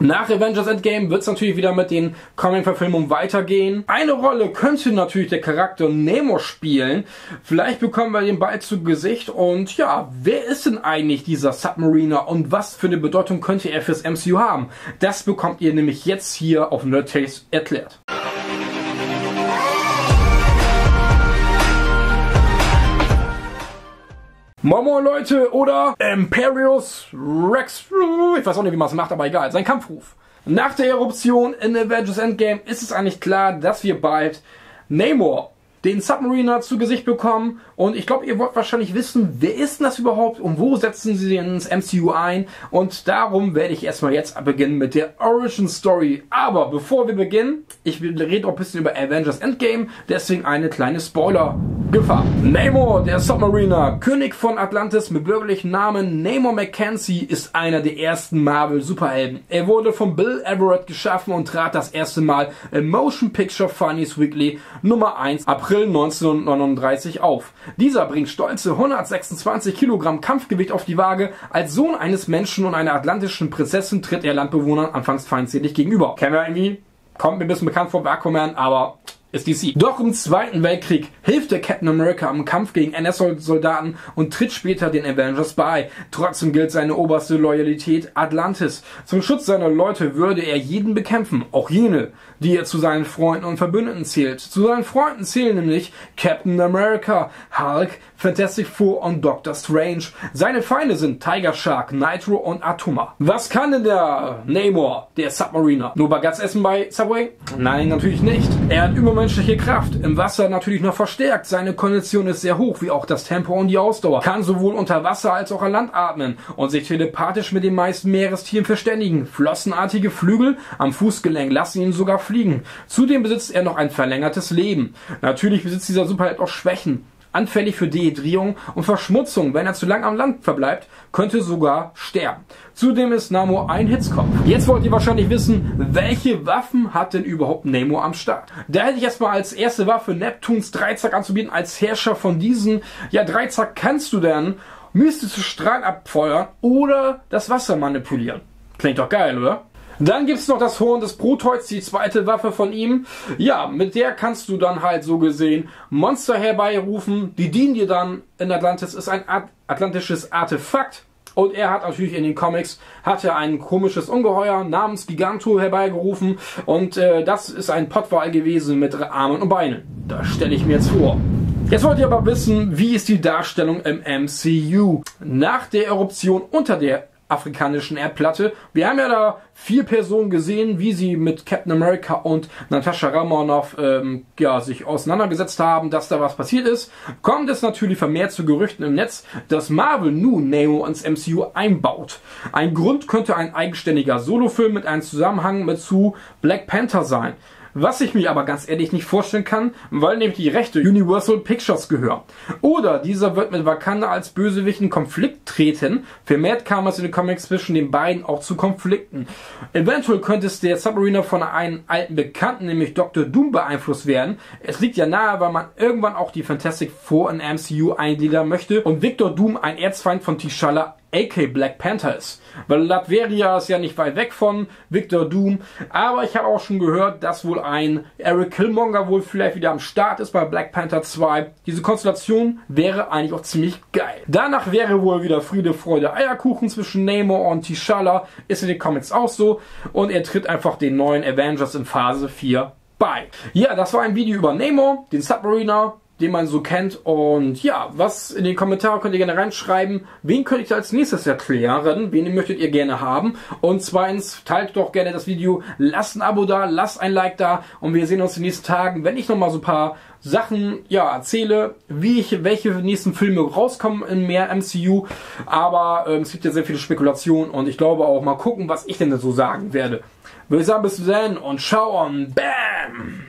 Nach Avengers Endgame wird es natürlich wieder mit den Comic-Verfilmungen weitergehen. Eine Rolle könnte natürlich der Charakter Namor spielen. Vielleicht bekommen wir den bald zu Gesicht. Und ja, wer ist denn eigentlich dieser Submariner und was für eine Bedeutung könnte er fürs MCU haben? Das bekommt ihr nämlich jetzt hier auf Nerdtaste erklärt. Momo Leute, oder Imperius Rex, ich weiß auch nicht, wie man es macht, aber egal, sein Kampfruf. Nach der Eruption in Avengers Endgame ist es eigentlich klar, dass wir bald Namor, den Submariner, zu Gesicht bekommen. Und ich glaube, ihr wollt wahrscheinlich wissen, wer ist denn das überhaupt und wo setzen sie denn ins MCU ein? Und darum werde ich erstmal jetzt beginnen mit der Origin Story. Aber bevor wir beginnen, ich rede auch ein bisschen über Avengers Endgame, deswegen eine kleine Spoiler-Gefahr. Namor, der Submariner, König von Atlantis mit bürgerlichen Namen Namor Mackenzie, ist einer der ersten Marvel-Superhelden. Er wurde von Bill Everett geschaffen und trat das erste Mal im Motion Picture Funnies Weekly Nummer 1 ab April 1939 auf. Dieser bringt stolze 126 Kilogramm Kampfgewicht auf die Waage. Als Sohn eines Menschen und einer atlantischen Prinzessin tritt er Landbewohnern anfangs feindselig gegenüber. Kennen wir irgendwie? Kommt mir ein bisschen bekannt vor bei Aquaman, aber ist DC. Doch im Zweiten Weltkrieg hilft der Captain America im Kampf gegen NS-Soldaten und tritt später den Avengers bei. Trotzdem gilt seine oberste Loyalität Atlantis. Zum Schutz seiner Leute würde er jeden bekämpfen, auch jene, die er zu seinen Freunden und Verbündeten zählt. Zu seinen Freunden zählen nämlich Captain America, Hulk, Fantastic Four und Doctor Strange. Seine Feinde sind Tiger Shark, Nitro und Atuma. Was kann denn der Namor, der Submariner? Nur Baguettes essen bei Subway? Nein, natürlich nicht. Er hat menschliche Kraft, im Wasser natürlich noch verstärkt. Seine Kondition ist sehr hoch, wie auch das Tempo und die Ausdauer. Kann sowohl unter Wasser als auch an Land atmen und sich telepathisch mit den meisten Meerestieren verständigen. Flossenartige Flügel am Fußgelenk lassen ihn sogar fliegen. Zudem besitzt er noch ein verlängertes Leben. Natürlich besitzt dieser Superheld auch Schwächen. Anfällig für Dehydrierung und Verschmutzung. Wenn er zu lang am Land verbleibt, könnte sogar sterben. Zudem ist Namor ein Hitzkopf. Jetzt wollt ihr wahrscheinlich wissen, welche Waffen hat denn überhaupt Namor am Start? Da hätte ich erstmal als erste Waffe Neptuns Dreizack anzubieten. Als Herrscher von diesen, ja, Dreizack kannst du dann mystische Strahlen abfeuern oder das Wasser manipulieren. Klingt doch geil, oder? Dann gibt es noch das Horn des Proteus, die zweite Waffe von ihm. Ja, mit der kannst du dann halt so gesehen Monster herbeirufen. Die dienen dir dann in Atlantis, ist ein atlantisches Artefakt. Und er hat natürlich in den Comics, hat er ein komisches Ungeheuer namens Gigantor herbeigerufen. Und das ist ein Pottwal gewesen mit Armen und Beinen. Das stelle ich mir jetzt vor. Jetzt wollt ihr aber wissen, wie ist die Darstellung im MCU? Nach der Eruption unter der afrikanischen Erdplatte. Wir haben ja da 4 Personen gesehen, wie sie mit Captain America und Natasha Ramonoff ja, sich auseinandergesetzt haben, dass da was passiert ist. Kommt es natürlich vermehrt zu Gerüchten im Netz, dass Marvel nun Namor ins MCU einbaut. Ein Grund könnte ein eigenständiger Solofilm mit einem Zusammenhang mit zu Black Panther sein. Was ich mir aber ganz ehrlich nicht vorstellen kann, weil nämlich die Rechte Universal Pictures gehören. Oder dieser wird mit Wakanda als Bösewicht in Konflikt treten. Vermehrt kam es in den Comics zwischen den beiden auch zu Konflikten. Eventuell könnte es der Submariner von einem alten Bekannten, nämlich Dr. Doom, beeinflusst werden. Es liegt ja nahe, weil man irgendwann auch die Fantastic Four in MCU eingliedern möchte und Victor Doom, ein Erzfeind von T'Challa, a.k.a. Black Panther ist. Weil Latveria ist ja nicht weit weg von Victor Doom. Aber ich habe auch schon gehört, dass wohl ein Eric Killmonger wohl vielleicht wieder am Start ist bei Black Panther 2. Diese Konstellation wäre eigentlich auch ziemlich geil. Danach wäre wohl wieder Friede, Freude, Eierkuchen zwischen Namor und T'Challa. Ist in den Comics auch so. Und er tritt einfach den neuen Avengers in Phase 4 bei. Ja, das war ein Video über Namor, den Submariner, den man so kennt. Und ja, was in den Kommentaren könnt ihr gerne reinschreiben. Wen könnte ich da als nächstes erklären? Wen möchtet ihr gerne haben? Und zweitens, teilt doch gerne das Video. Lasst ein Abo da, lasst ein Like da. Und wir sehen uns in den nächsten Tagen, wenn ich nochmal so ein paar Sachen, ja, erzähle, welche nächsten Filme rauskommen in mehr MCU. Aber es gibt ja sehr viele Spekulationen. Und ich glaube auch, mal gucken, was ich denn so sagen werde. Würde ich sagen, bis dann und ciao und bam!